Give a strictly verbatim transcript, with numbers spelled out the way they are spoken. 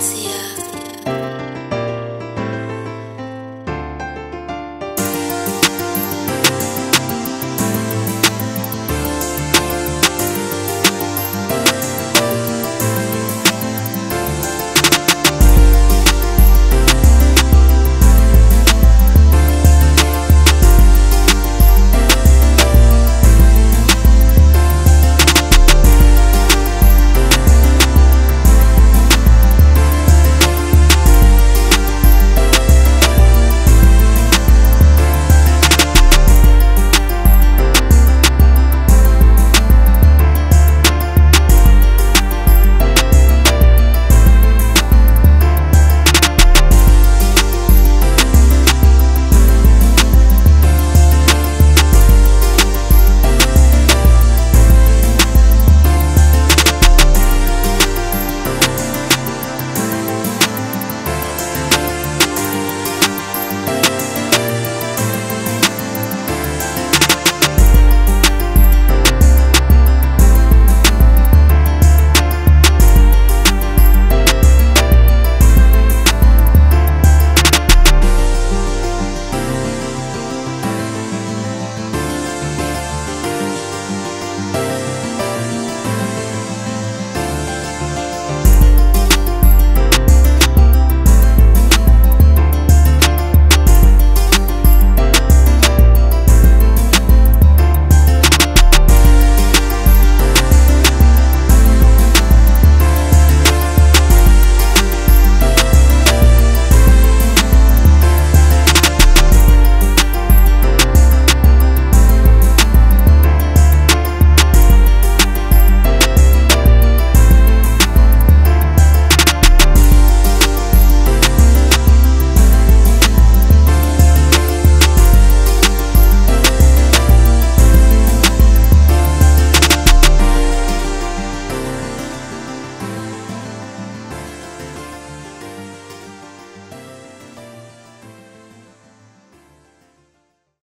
see you.